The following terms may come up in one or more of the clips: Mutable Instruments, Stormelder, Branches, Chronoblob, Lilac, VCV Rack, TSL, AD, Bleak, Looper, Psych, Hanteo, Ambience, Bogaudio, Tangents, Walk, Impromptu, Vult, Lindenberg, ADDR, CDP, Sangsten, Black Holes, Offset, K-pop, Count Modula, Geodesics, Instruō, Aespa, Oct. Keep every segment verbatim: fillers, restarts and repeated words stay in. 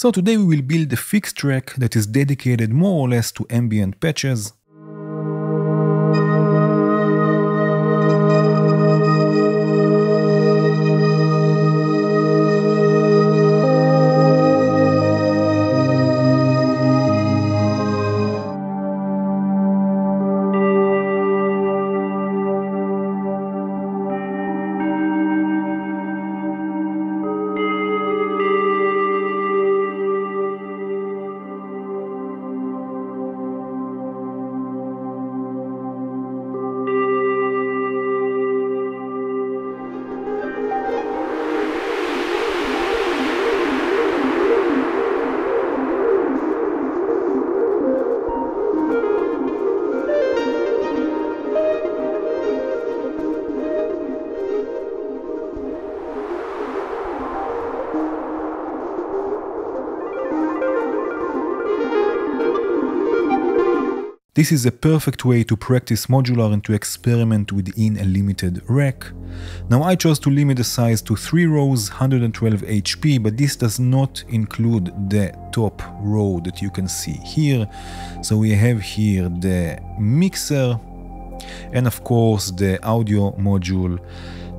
So today we will build a fixed track that is dedicated more or less to ambient patches. This is a perfect way to practice modular and to experiment within a limited rack. Now I chose to limit the size to three rows, one hundred twelve H P, but this does not include the top row that you can see here. So we have here the mixer and of course the audio module.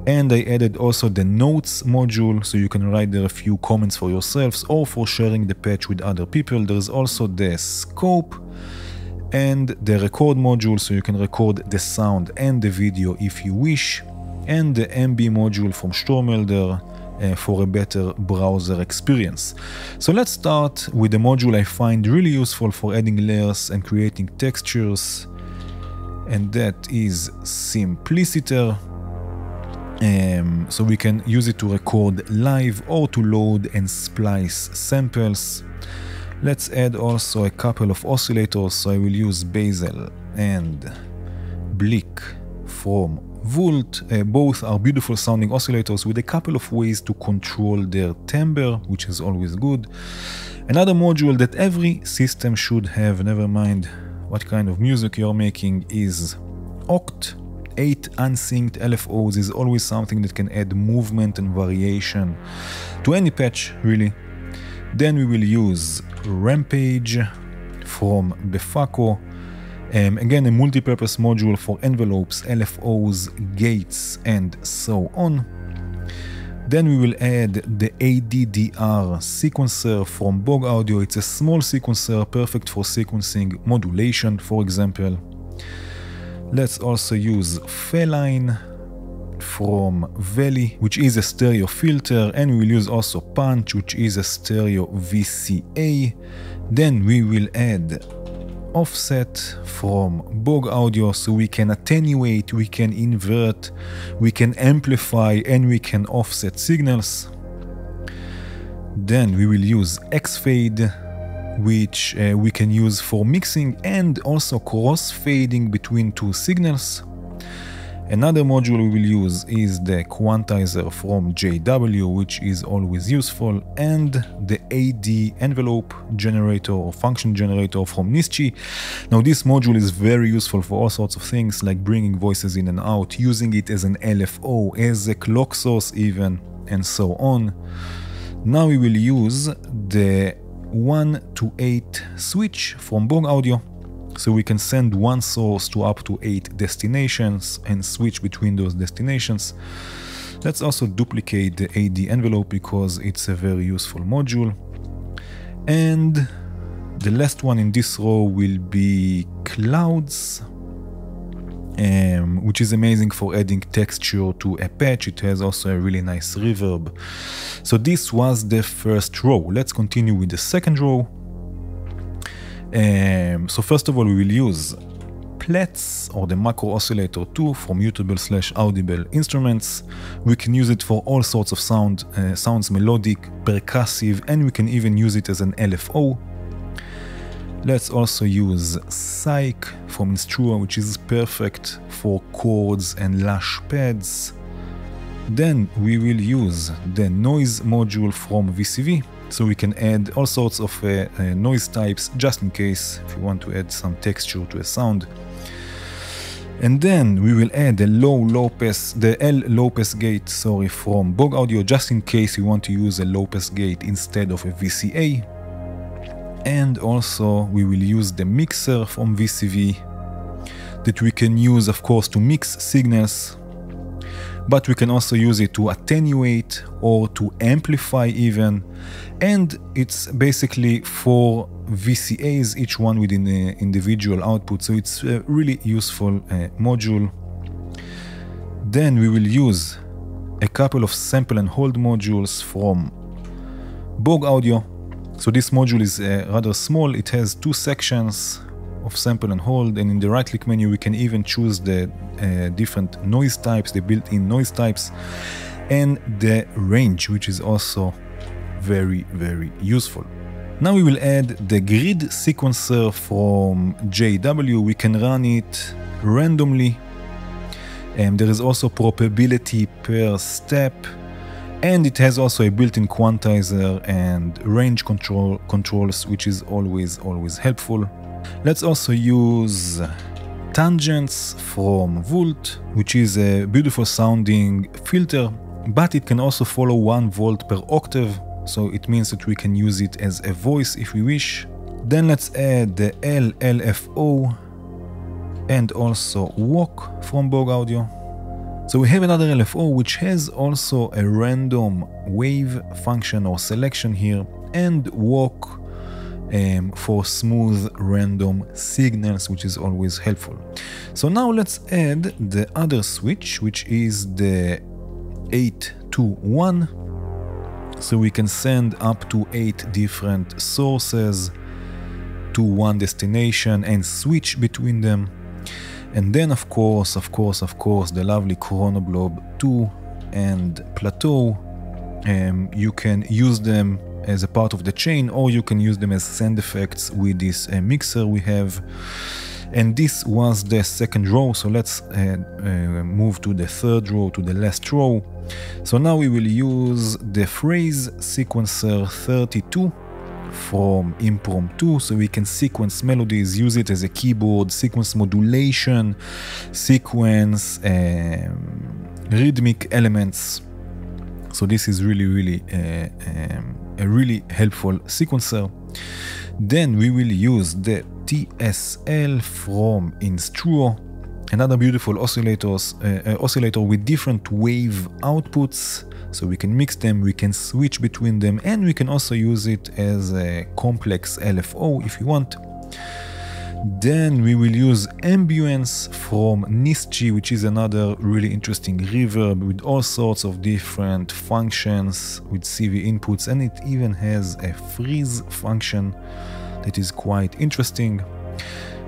And I added also the notes module, so you can write there a few comments for yourselves or for sharing the patch with other people. There's also the scope and the record module, so you can record the sound and the video if you wish, and the M B module from Stormelder uh, for a better browser experience. So let's start with the module I find really useful for adding layers and creating textures, and that is Simpliciter. Um, so we can use it to record live or to load and splice samples. Let's add also a couple of oscillators, so I will use Basel and Bleak from Vult. Uh, both are beautiful sounding oscillators with a couple of ways to control their timbre, which is always good. Another module that every system should have, never mind what kind of music you're making, is Oct. eight unsynced L F Os is always something that can add movement and variation to any patch, really. Then we will use Rampage from Befaco, um, again a multi-purpose module for envelopes, L F Os, gates, and so on. Then we will add the A D D R sequencer from Bogaudio. It's a small sequencer, perfect for sequencing modulation, for example. Let's also use Feline from Valley, which is a stereo filter, and we will use also Punch, which is a stereo V C A. Then we will add Offset from Bogaudio, so we can attenuate, we can invert, we can amplify, and we can offset signals. Then we will use X-Fade, which uh, we can use for mixing and also cross-fading between two signals. Another module we will use is the quantizer from J W, which is always useful, and the A D envelope generator or function generator from Nischi. Now this module is very useful for all sorts of things, like bringing voices in and out, using it as an L F O, as a clock source even, and so on. Now we will use the one to eight switch from Bogaudio, so we can send one source to up to eight destinations and switch between those destinations. Let's also duplicate the A D envelope because it's a very useful module. And the last one in this row will be Clouds, um, which is amazing for adding texture to a patch. It has also a really nice reverb. So this was the first row. Let's continue with the second row. Um, so first of all, we will use Plaits, or the macro oscillator two from Mutable slash Audible Instruments. We can use it for all sorts of sound, uh, sounds melodic, percussive, and we can even use it as an L F O. Let's also use Psych from Instruō, which is perfect for chords and lush pads. Then we will use the noise module from V C V. So we can add all sorts of uh, uh, noise types, just in case if you want to add some texture to a sound. And then we will add the low low pass, the L low pass gate, sorry, from Bogaudio, just in case you want to use a low pass gate instead of a V C A. And also we will use the mixer from V C V that we can use, of course, to mix signals, but we can also use it to attenuate or to amplify even. And it's basically four V C As, each one with an individual output, so it's a really useful uh, module. Then we will use a couple of sample and hold modules from Bogaudio. So this module is uh, rather small, it has two sections of sample and hold, and in the right click menu we can even choose the uh, different noise types, the built-in noise types, and the range, which is also very very useful. Now we will add the grid sequencer from J W. We can run it randomly, and there is also probability per step, and it has also a built-in quantizer and range control controls, which is always always helpful. Let's also use Tangents from Vult, which is a beautiful sounding filter, but it can also follow one volt per octave, so it means that we can use it as a voice if we wish. Then let's add the L L F O and also Walk from Bogaudio. So we have another L F O which has also a random wave function or selection here, and Walk um, for smooth random signals, which is always helpful. So now let's add the other switch, which is the eight to one, so we can send up to eight different sources to one destination and switch between them. And then of course, of course, of course, the lovely Chronoblob two and Plateau. Um, you can use them as a part of the chain, or you can use them as send effects with this uh, mixer we have. And this was the second row, so let's uh, uh, move to the third row, to the last row. So now we will use the Phrase Sequencer thirty-two from Impromptu, so we can sequence melodies, use it as a keyboard, sequence modulation, sequence um, rhythmic elements. So this is really really uh, um, a really helpful sequencer. Then we will use the T S L from Instruō, another beautiful oscillators, uh, oscillator with different wave outputs, so we can mix them, we can switch between them, and we can also use it as a complex L F O if you want. Then we will use Ambience from Nischi, which is another really interesting reverb with all sorts of different functions with C V inputs, and it even has a freeze function that is quite interesting.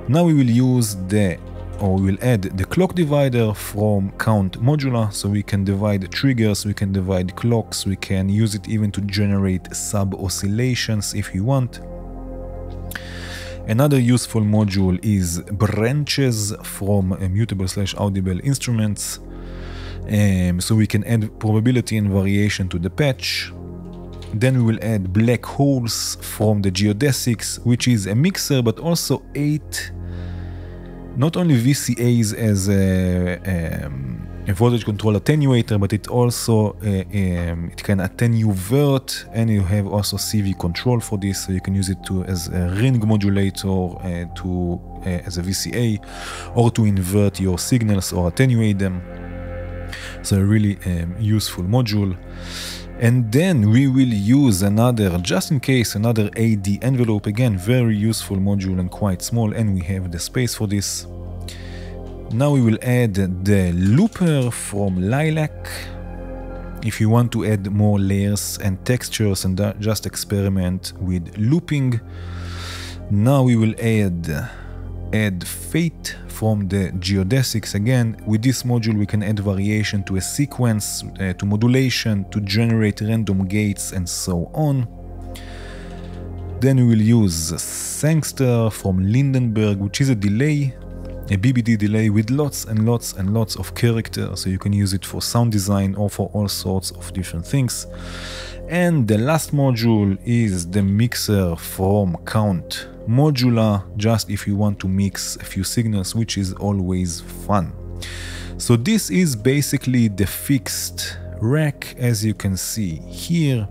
Now we will use the, or we'll add the clock divider from Count Modula, so we can divide triggers, we can divide clocks, we can use it even to generate sub-oscillations if you want. Another useful module is Branches from Mutable slash Audible Instruments, um, so we can add probability and variation to the patch. Then we will add Black Holes from the Geodesics, which is a mixer, but also eight, not only V C As as a, um, a voltage control attenuator, but it also uh, um, it can attenuate, and you have also C V control for this, so you can use it to as a ring modulator, uh, to uh, as a V C A, or to invert your signals or attenuate them. So a really um, useful module. And then we will use another, just in case, another A D envelope, again very useful module and quite small, and we have the space for this. Now we will add the Looper from Lilac. If you want to add more layers and textures and just experiment with looping. Now we will add add Fate from the Geodesics. Again, with this module we can add variation to a sequence, uh, to modulation, to generate random gates, and so on. Then we will use Sangsten from Lindenberg, which is a delay, a B B D delay with lots and lots and lots of character, so you can use it for sound design or for all sorts of different things. And the last module is the mixer from Count Modula, just if you want to mix a few signals, which is always fun. So this is basically the fixed rack, as you can see here.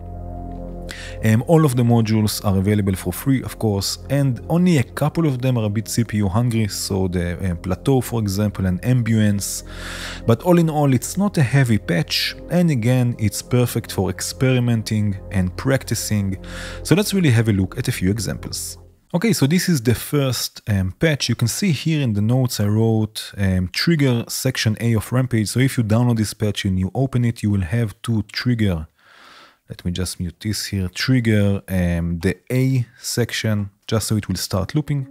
Um, all of the modules are available for free, of course, and only a couple of them are a bit C P U hungry, so the uh, Plateau, for example, and Ambience. But all in all, it's not a heavy patch, and again, it's perfect for experimenting and practicing. So let's really have a look at a few examples. Okay, so this is the first um, patch. You can see here in the notes I wrote um, trigger section A of Rampage. So if you download this patch and you open it, you will have to trigger. Let me just mute this here, trigger um, the A section, just so it will start looping.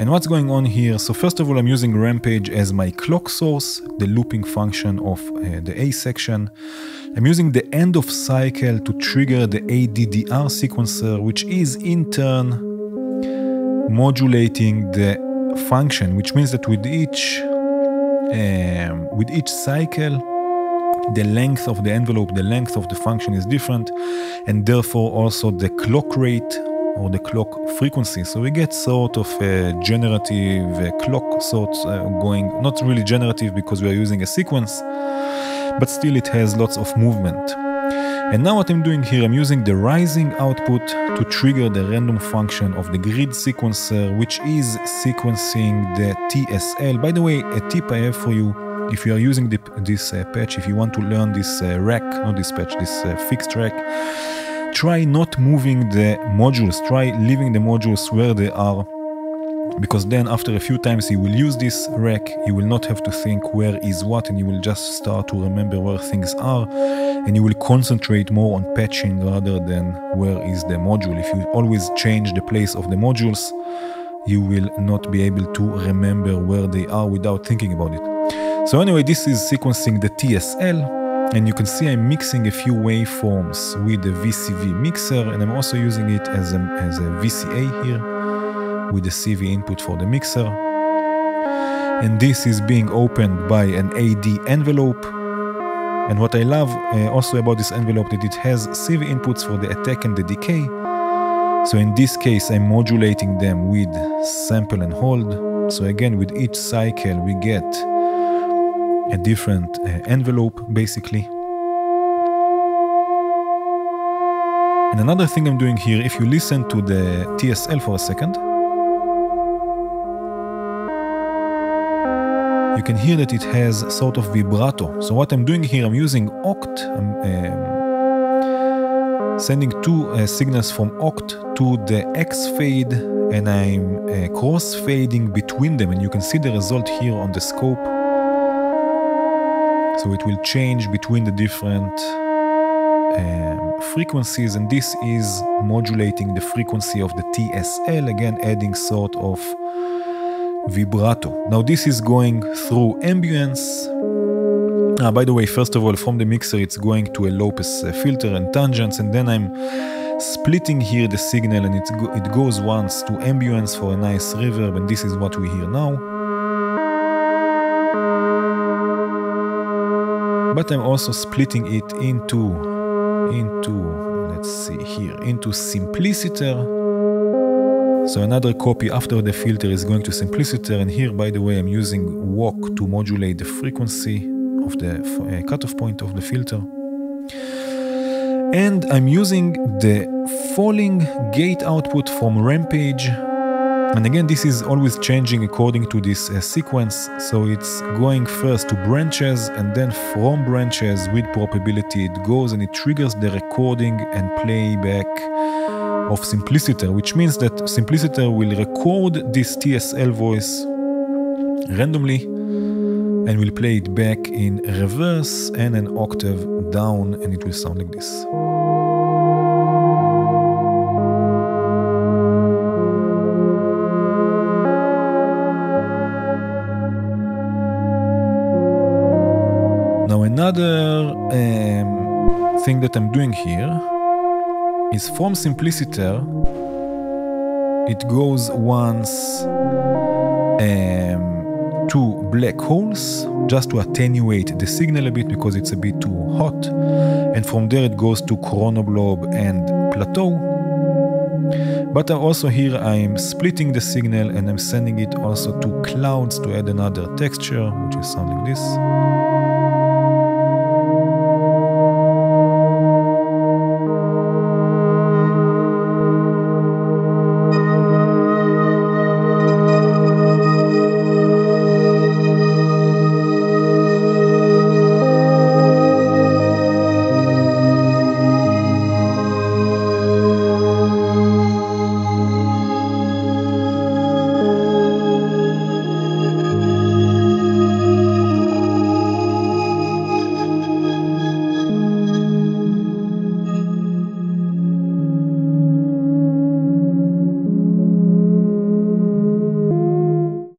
And what's going on here? So first of all, I'm using Rampage as my clock source, the looping function of uh, the A section. I'm using the end of cycle to trigger the A D D R sequencer, which is in turn modulating the function, which means that with each um, with each cycle, the length of the envelope, the length of the function is different, and therefore also the clock rate or the clock frequency. So we get sort of a generative a clock sort uh, going, not really generative because we are using a sequence, but still it has lots of movement. And now what I'm doing here, I'm using the rising output to trigger the random function of the grid sequencer, which is sequencing the T S L. By the way, a tip I have for you, if you are using the, this uh, patch, if you want to learn this uh, rack, not this patch, this uh, fixed rack, try not moving the modules, try leaving the modules where they are, because then after a few times you will use this rack, you will not have to think where is what, and you will just start to remember where things are, and you will concentrate more on patching rather than where is the module. If you always change the place of the modules, you will not be able to remember where they are without thinking about it. So anyway, this is sequencing the T S L, and you can see I'm mixing a few waveforms with the V C V mixer, and I'm also using it as a, as a V C A here, with the C V input for the mixer, and this is being opened by an A D envelope. And what I love uh, also about this envelope, that it has C V inputs for the attack and the decay, so in this case I'm modulating them with sample and hold. So again, with each cycle we get a different uh, envelope basically. And another thing I'm doing here, if you listen to the T S L for a second, you can hear that it has sort of vibrato. So what I'm doing here, I'm using Oct, I'm um, sending two uh, signals from Oct to the X fade, and I'm uh, cross fading between them, and you can see the result here on the scope. So it will change between the different um, frequencies, and this is modulating the frequency of the T S L, again adding sort of vibrato. Now this is going through Ambience. Ah, by the way, first of all, from the mixer it's going to a Lopez filter and Tangents, and then I'm splitting here the signal, and it, go it goes once to Ambience for a nice reverb, and this is what we hear now. But I'm also splitting it into, into, let's see here, into Simpliciter. So another copy after the filter is going to Simpliciter, and here, by the way, I'm using Walk to modulate the frequency of the uh, cutoff point of the filter. And I'm using the falling gate output from Rampage, and again this is always changing according to this uh, sequence, so it's going first to Branches, and then from Branches with probability it goes and it triggers the recording and playback of Simpliciter, which means that Simpliciter will record this T S L voice randomly and will play it back in reverse and an octave down, and it will sound like this. Now another um, thing that I'm doing here is from Simpliciter. It goes once um, to Black Holes, just to attenuate the signal a bit because it's a bit too hot. And from there it goes to Chronoblob and Plateau. But also here I'm splitting the signal and I'm sending it also to Clouds to add another texture, which is something like this.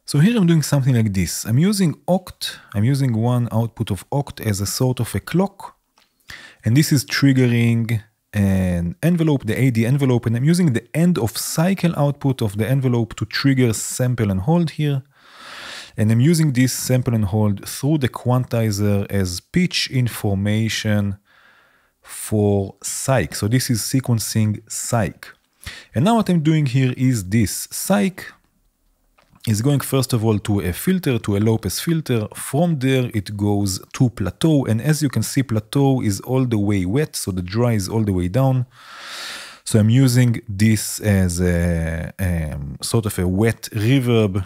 So here I'm doing something like this. I'm using Oct, I'm using one output of Oct as a sort of a clock. And this is triggering an envelope, the A D envelope, and I'm using the end of cycle output of the envelope to trigger sample and hold here. And I'm using this sample and hold through the quantizer as pitch information for Psych. So this is sequencing Psych. And now what I'm doing here is this Psych is going first of all to a filter, to a Lopez filter. From there it goes to Plateau, and as you can see Plateau is all the way wet, so the dry is all the way down. So I'm using this as a um, sort of a wet reverb, one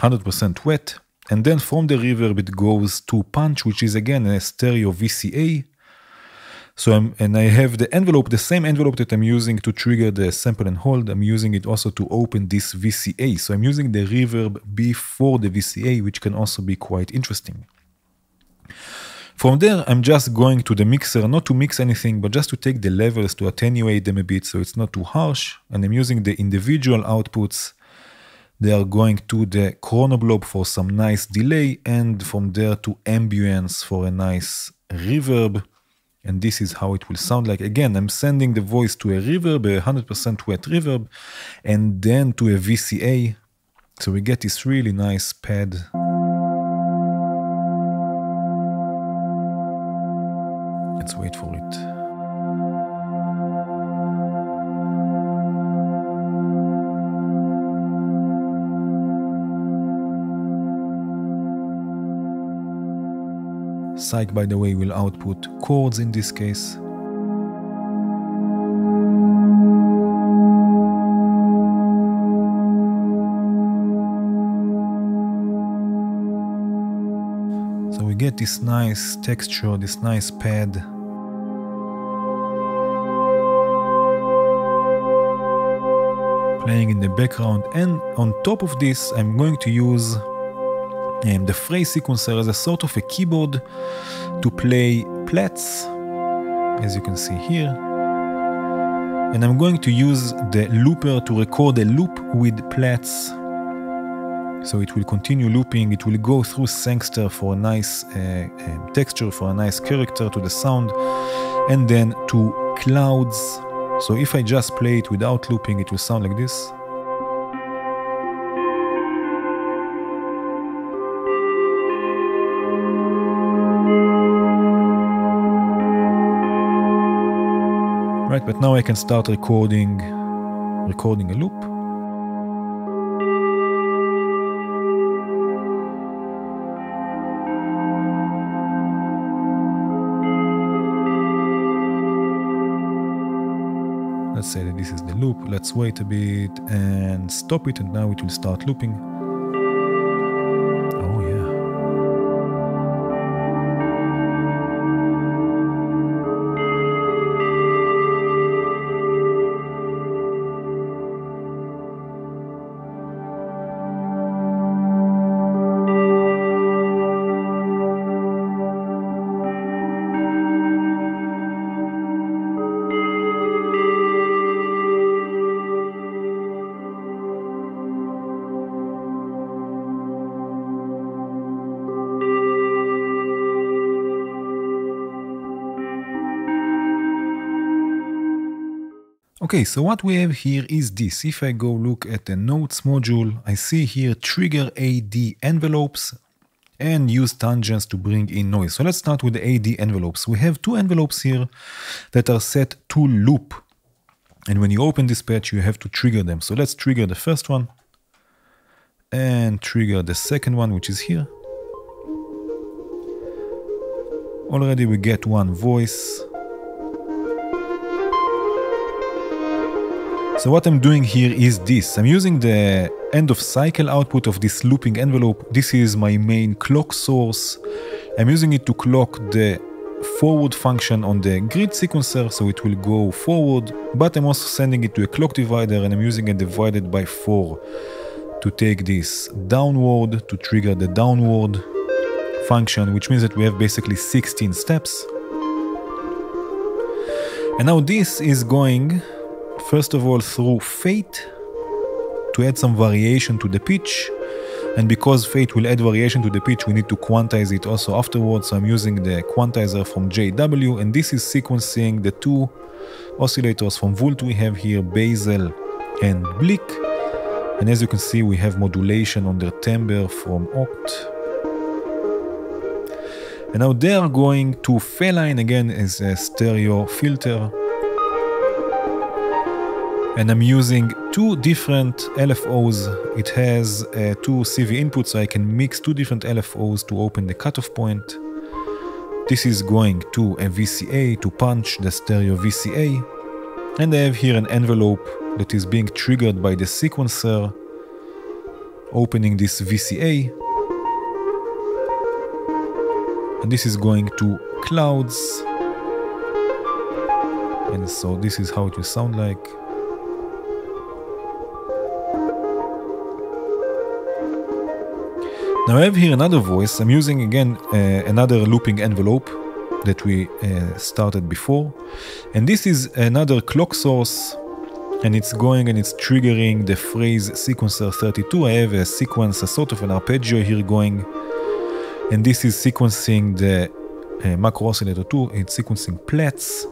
hundred percent wet. And then from the reverb it goes to Punch, which is again a stereo V C A. So I'm, and I have the envelope, the same envelope that I'm using to trigger the sample and hold, I'm using it also to open this V C A. So I'm using the reverb before the V C A, which can also be quite interesting. From there, I'm just going to the mixer, not to mix anything, but just to take the levels, to attenuate them a bit so it's not too harsh. And I'm using the individual outputs. They are going to the Chronoblob for some nice delay, and from there to Ambience for a nice reverb. And this is how it will sound like. Again, I'm sending the voice to a reverb, a one hundred percent wet reverb, and then to a V C A. So we get this really nice pad. Let's wait for it. Psych, by the way, will output chords in this case. So we get this nice texture, this nice pad. Playing in the background, and on top of this I'm going to use Um, the Phrase Sequencer is a sort of a keyboard to play Plaits, as you can see here. And I'm going to use the Looper to record a loop with Plaits. So it will continue looping, it will go through Sangsten for a nice uh, uh, texture, for a nice character to the sound, and then to Clouds. So if I just play it without looping, it will sound like this. Right, but now I can start recording, recording a loop. Let's say that this is the loop. Let's wait a bit and stop it, and now it will start looping. Okay, so what we have here is this. If I go look at the notes module, I see here trigger A D envelopes and use tangents to bring in noise. So let's start with the A D envelopes. We have two envelopes here that are set to loop. And when you open this patch, you have to trigger them. So let's trigger the first one and trigger the second one, which is here. Already we get one voice. So what I'm doing here is this. I'm using the end of cycle output of this looping envelope. This is my main clock source. I'm using it to clock the forward function on the grid sequencer, so it will go forward, but I'm also sending it to a clock divider, and I'm using a divided by four to take this downward, to trigger the downward function, which means that we have basically sixteen steps. And now this is going first of all through Fate to add some variation to the pitch, and because Fate will add variation to the pitch, we need to quantize it also afterwards, so I'm using the quantizer from J W, and this is sequencing the two oscillators from Vult we have here, Basel and Bleak, and as you can see we have modulation on their timbre from Oct. And now they are going to Feline again as a stereo filter. And I'm using two different L F Os. It has uh, two C V inputs, so I can mix two different L F Os to open the cutoff point. This is going to a V C A, to punch the stereo V C A. And I have here an envelope that is being triggered by the sequencer, opening this V C A. And this is going to Clouds. And so this is how it will sound like. Now I have here another voice. I'm using again uh, another looping envelope that we uh, started before, and this is another clock source, and it's going and it's triggering the Phrase Sequencer thirty-two. I have a sequence, a sort of an arpeggio here going, and this is sequencing the uh, macro oscillator two. It's sequencing Plaits.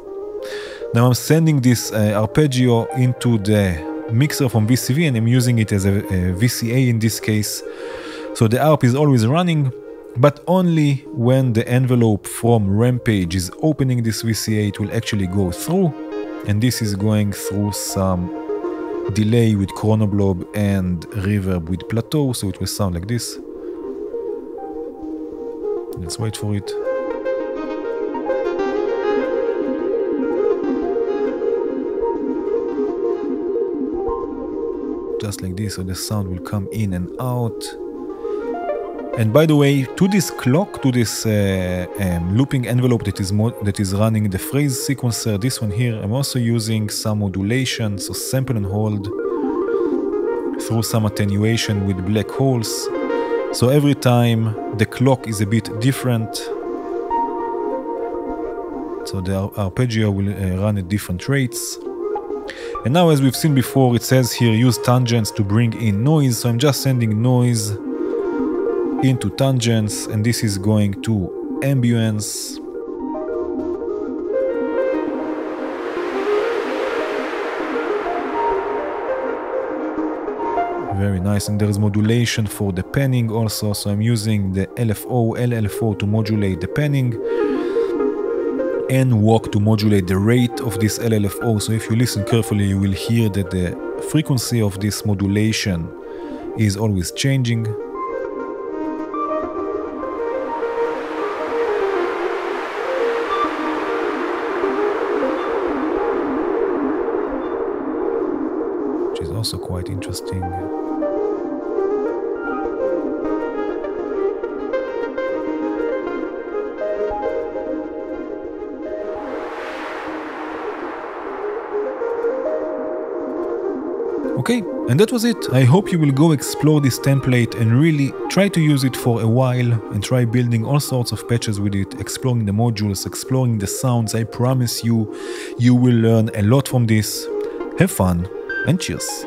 Now I'm sending this uh, arpeggio into the mixer from V C V, and I'm using it as a, a V C A in this case. So the A R P is always running, but only when the envelope from Rampage is opening this V C A, it will actually go through. And this is going through some delay with chronoblob and reverb with Plateau, so it will sound like this. Let's wait for it. Just like this, so the sound will come in and out. And by the way, to this clock, to this uh, um, looping envelope that is, that is running the Phrase Sequencer, this one here, I'm also using some modulation, so sample and hold, through some attenuation with Black Holes. So every time the clock is a bit different, so the arpeggio will uh, run at different rates. And now, as we've seen before, it says here, use tangents to bring in noise, so I'm just sending noise into Tangents, and this is going to Ambience. Very nice, and there is modulation for the panning also, so I'm using the L F O, L L F O to modulate the panning, and Walk to modulate the rate of this L L F O, so if you listen carefully you will hear that the frequency of this modulation is always changing. Also quite interesting. Okay, and that was it. I hope you will go explore this template and really try to use it for a while and try building all sorts of patches with it, exploring the modules, exploring the sounds. I promise you, you will learn a lot from this. Have fun. And cheers.